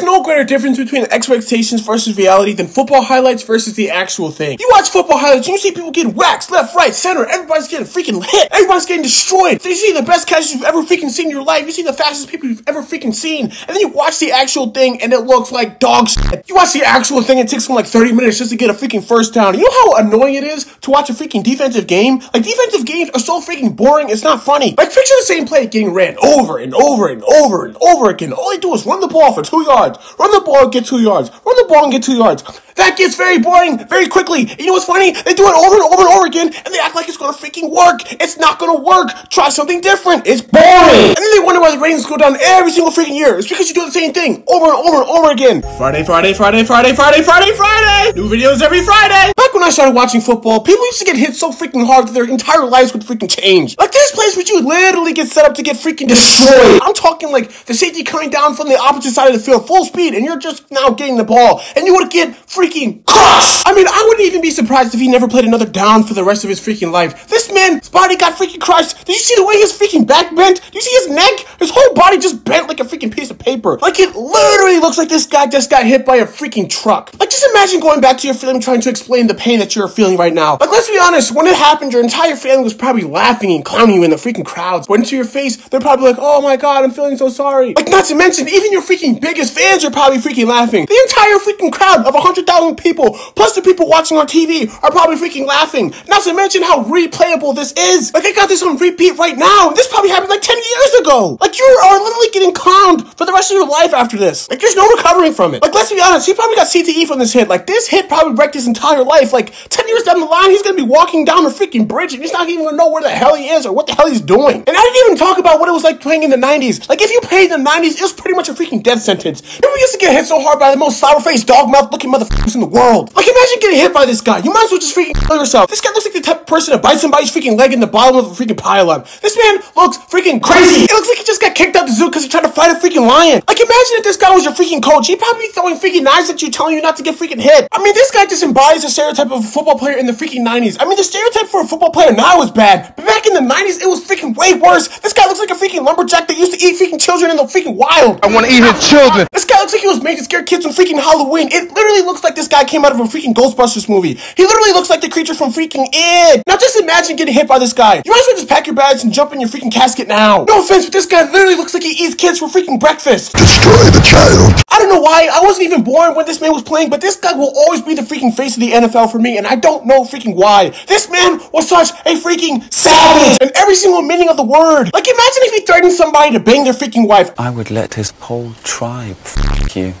There's no greater difference between expectations versus reality than football highlights versus the actual thing. You watch football highlights, you see people getting waxed left, right, center, everybody's getting freaking hit, everybody's getting destroyed. You see the best catches you've ever freaking seen in your life, you see the fastest people you've ever freaking seen, and then you watch the actual thing and it looks like dog shit. You watch the actual thing, it takes them like 30 minutes just to get a freaking first down. You know how annoying it is to watch a freaking defensive game? Like, defensive games are so freaking boring, it's not funny. Like, picture the same play getting ran over and over and over and over again. All they do is run the ball for 2 yards. Run the ball and get 2 yards. Run the ball and get 2 yards. That gets very boring very quickly. And you know what's funny? They do it over and over and over again, and they act like it's gonna freaking work. It's not gonna work. Try something different. It's boring. And then they wonder why the ratings go down every single freaking year. It's because you do the same thing over and over and over again. Friday, Friday, Friday, Friday, Friday, Friday, Friday. New videos every Friday. Back when I started watching football, people used to get hit so freaking hard that their entire lives would freaking change. Like, there's plays where you literally get set up to get freaking destroyed. I'm talking like the safety coming down from the opposite side of the field, full speed, and you're just now getting the ball, and you would get freaking crushed. I mean, I wouldn't even be surprised if he never played another down for the rest of his freaking life. This man's body got freaking crushed. Did you see the way his freaking back bent? Did you see his neck? His whole body just bent like a freaking piece of paper. Like, it literally looks like this guy just got hit by a freaking truck. Like, just imagine going back to your family trying to explain the pain that you're feeling right now. Like, let's be honest, when it happened, your entire family was probably laughing and clowning you in the freaking crowds. Went to your face, they're probably like, oh my god, I'm feeling so sorry. Like, not to mention, even your freaking biggest fans are probably freaking laughing. The entire freaking crowd of 100,000 people, plus the people watching on TV, are probably freaking laughing. Not to mention how replayable this is. Like, I got this on repeat right now. This probably happened like 10 years ago. Like, you are literally getting clowned for the rest of your life after this. Like, there's no recovering from it. Like, let's be honest, he probably got CTE from this hit. Like, this hit probably wrecked his entire life. Like, 10 years down the line, he's gonna be walking down a freaking bridge and he's not even gonna know where the hell he is or what the hell he's doing. And I didn't even talk about what it was like playing in the 90s. Like, if you played in the 90s, it was pretty much a freaking death sentence. People used to get hit so hard by the most sour-faced, dog-mouth looking motherfuckers in the world. Like, imagine getting hit by this guy. You might as well just freaking kill yourself. This guy looks like the type of person that bites somebody's freaking leg in the bottom of a freaking pile-up. This man looks freaking crazy. It looks like he just got kicked out the zoo because he tried to fight a freaking lion. Like, imagine if this guy was your freaking coach. He'd probably be throwing freaking knives at you, telling you not to get freaking hit. I mean, this guy just embodies the stereotype of a football player in the freaking 90s. I mean, the stereotype for a football player now is bad, but back in the 90s, it was freaking way worse. This guy looks like a freaking lumberjack that used to eat freaking children in the freaking wild. I want to eat his children. This guy looks like he was made to scare kids on freaking Halloween. It literally looks like this guy came out of a freaking Ghostbusters movie. He literally looks like the creature from freaking It. Now just imagine getting hit by this guy. You might as well just pack your bags and jump in your freaking casket now. No offense, but this guy literally looks like he eats kids for freaking breakfast. Destroy the child. I don't know why. I wasn't even born when this man was playing, but this guy will always be the freaking face of the NFL for me, and I don't know freaking why. This man was such a freaking savage in every single meaning of the word. Like, imagine if he threatened somebody to bang their freaking wife. I would let his whole tribe f*** you.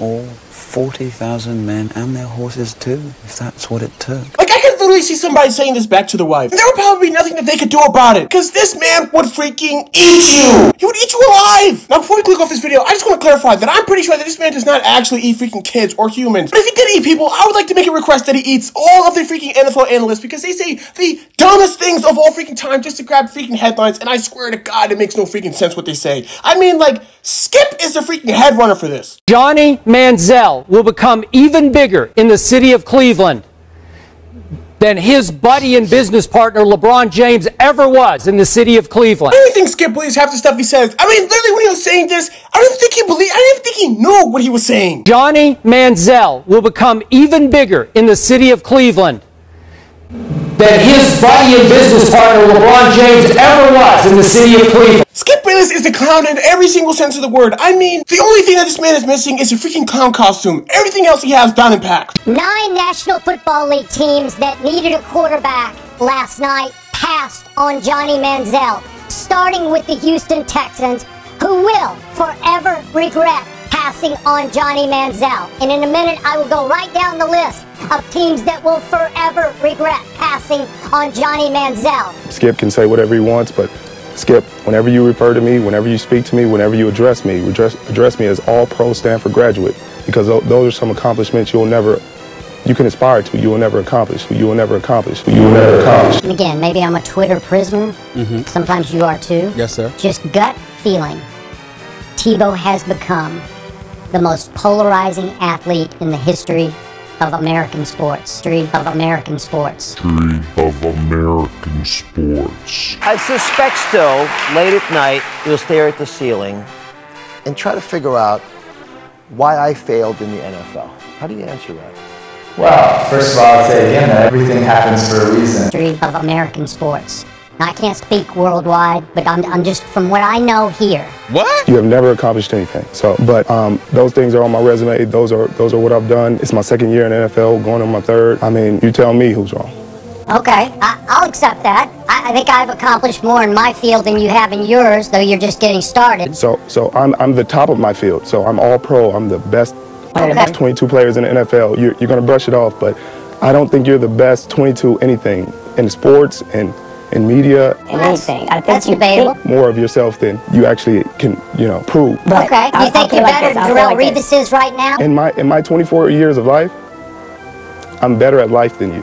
All 40,000 men and their horses too, if that's what it took. Like, I could literally see somebody saying this back to their wife, and there would probably be nothing that they could do about it, because this man would freaking eat you. He would eat you alive. Now, before we click off this video, I just want to clarify that I'm pretty sure that this man does not actually eat freaking kids or humans. But if he did eat people, I would like to make a request that he eats all of the freaking NFL analysts, because they say the dumbest things of all freaking time just to grab freaking headlines, and I swear to God, it makes no freaking sense what they say. I mean, like, Skip is the freaking head runner for this. Johnny Manziel will become even bigger in the city of Cleveland than his buddy and business partner LeBron James ever was in the city of Cleveland. I don't even think Skip believes half the stuff he says. I mean, literally when he was saying this, I don't even think he knew what he was saying. Johnny Manziel will become even bigger in the city of Cleveland than his buddy and business partner LeBron James ever was in the city of Cleveland. Skip Bayless is a clown in every single sense of the word. I mean, the only thing that this man is missing is a freaking clown costume. Everything else he has down in packed. 9 National Football League teams that needed a quarterback last night passed on Johnny Manziel, starting with the Houston Texans, who will forever regret passing on Johnny Manziel. And in a minute, I will go right down the list of teams that will forever regret passing on Johnny Manziel. Skip can say whatever he wants, but Skip, whenever you refer to me, whenever you speak to me, whenever you address me, address me as all-pro Stanford graduate, because those are some accomplishments you can aspire to, you will never accomplish, you will never accomplish, you will never accomplish. And again, maybe I'm a Twitter prisoner. Sometimes you are too. Yes, sir. Just gut feeling. Tebow has become the most polarizing athlete in the history of American sports. I suspect still, late at night, you'll stare at the ceiling and try to figure out why I failed in the NFL. How do you answer that? Well, first of all, I'd say again that everything happens for a reason. History of American sports. Now, I can't speak worldwide, but I'm just from what I know here. What? You have never accomplished anything. So, but those things are on my resume. Those are what I've done. It's my second year in the NFL, going on my third. I mean, you tell me who's wrong. Okay, I'll accept that. I think I've accomplished more in my field than you have in yours, though you're just getting started. So I'm the top of my field. So I'm all pro. I'm the best. Okay. 22 players in the NFL. You're going to brush it off, but I don't think you're the best 22 anything in sports and in media. Anything. I think that's debatable. More of yourself than you actually can, you know, prove. But okay. You think you're better than Darrell Revis is right now? In my 24 years of life, I'm better at life than you.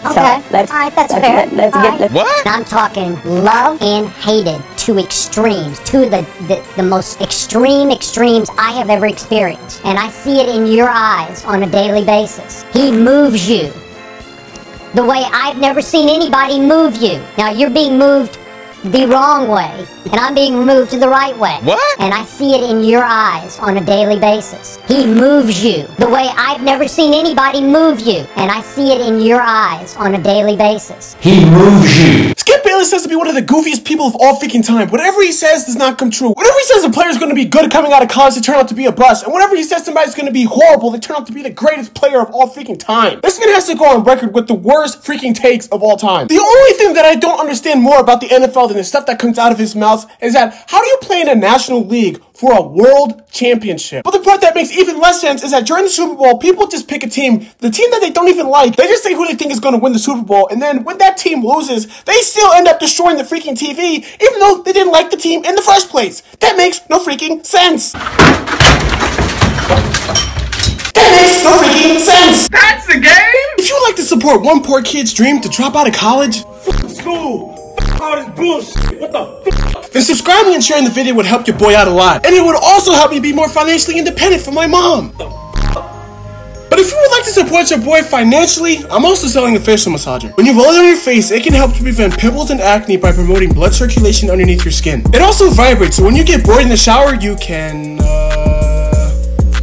Okay. So let's, all right, that's fair. Let's what? I'm talking love and hated, two extremes, two of the most extreme extremes I have ever experienced. And I see it in your eyes on a daily basis. He moves you the way I've never seen anybody move you. Now, you're being moved the wrong way, and I'm being moved the right way. What? And I see it in your eyes on a daily basis. He moves you the way I've never seen anybody move you, and I see it in your eyes on a daily basis. He moves you. Skip Bayless says to be one of the goofiest people of all freaking time. Whatever he says does not come true. Whatever he says a player is going to be good coming out of college, they turn out to be a bust. And whenever he says somebody's going to be horrible, they turn out to be the greatest player of all freaking time. This man has to go on record with the worst freaking takes of all time. The only thing that I don't understand more about the NFL than the stuff that comes out of his mouth is that how do you play in a National League for a world championship? But the part that makes even less sense is that during the Super Bowl, people just pick a team, the team that they don't even like, they just say who they think is going to win the Super Bowl, and then when that team loses, they still end up destroying the freaking TV, even though they didn't like the team in the first place. That makes no freaking sense. That makes no freaking sense. That's the game? If you like to support one poor kid's dream to drop out of college, fuck school. All this bullshit. What the fuck? Then subscribing and sharing the video would help your boy out a lot. And it would also help me be more financially independent from my mom. What the fuck? But if you would like to support your boy financially, I'm also selling a facial massager. When you roll it on your face, it can help to prevent pimples and acne by promoting blood circulation underneath your skin. It also vibrates, so when you get bored in the shower, you can,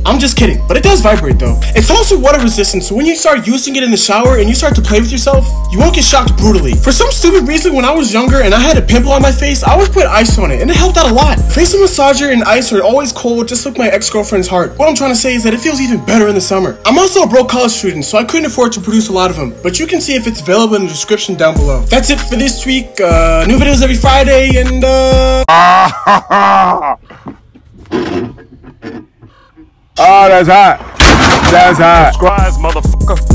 I'm just kidding, but it does vibrate though. It's also water resistant, so when you start using it in the shower and you start to play with yourself, you won't get shocked brutally. For some stupid reason, when I was younger and I had a pimple on my face, I always put ice on it, and it helped out a lot. Facial massager and ice are always cold, just like my ex-girlfriend's heart. What I'm trying to say is that it feels even better in the summer. I'm also a broke college student, so I couldn't afford to produce a lot of them, but you can see if it's available in the description down below. That's it for this week. New videos every Friday, and oh, that's hot. That's hot. Subscribe, motherfucker.